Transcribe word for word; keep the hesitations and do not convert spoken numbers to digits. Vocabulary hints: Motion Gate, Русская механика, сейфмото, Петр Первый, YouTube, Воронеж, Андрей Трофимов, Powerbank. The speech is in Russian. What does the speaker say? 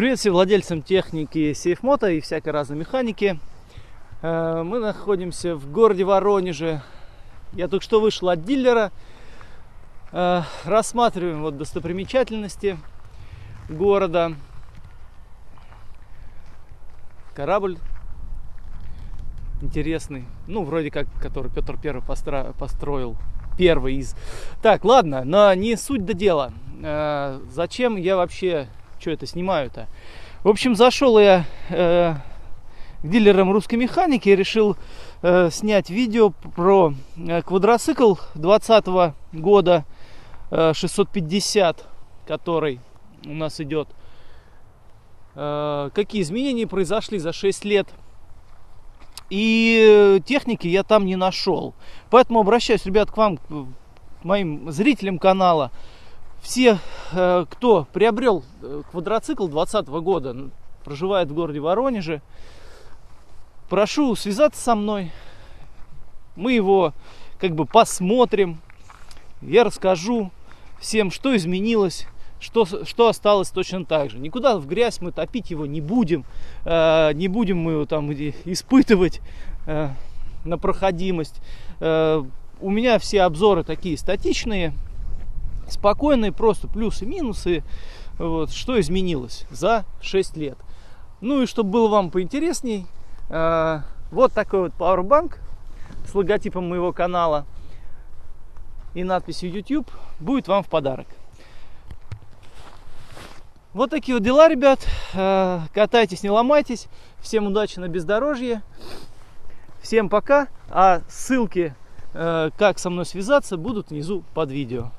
Привет всем владельцам техники сейфмото и всякой разной механики. Мы находимся в городе Воронеже. Я только что вышел от дилера. Рассматриваем вот достопримечательности города. Корабль интересный. Ну, вроде как, который Петр Первый постро... построил. Первый из... Так, ладно, но не суть до дела. Зачем я вообще... Что это снимаю-то? В общем, зашел я э, к дилерам русской механики и решил э, снять видео про э, квадроцикл двадцатого года э, шестьсот пятьдесят, который у нас идет. Э, какие изменения произошли за шесть лет. И техники я там не нашел. Поэтому обращаюсь, ребят, к вам, к моим зрителям канала. Все, кто приобрел квадроцикл двадцатого года, проживает в городе Воронеже, прошу связаться со мной. Мы его как бы посмотрим. Я расскажу всем, что изменилось, что, что осталось точно так же. Никуда в грязь мы топить его не будем. Не будем мы его там испытывать на проходимость. У меня все обзоры такие статичные. Спокойные, просто плюсы, минусы, вот, что изменилось за шесть лет. Ну и чтобы было вам поинтересней, э, вот такой вот Powerbank с логотипом моего канала и надписью YouTube будет вам в подарок. Вот такие вот дела, ребят. Э, катайтесь, не ломайтесь. Всем удачи на бездорожье. Всем пока. А ссылки, э, как со мной связаться, будут внизу под видео.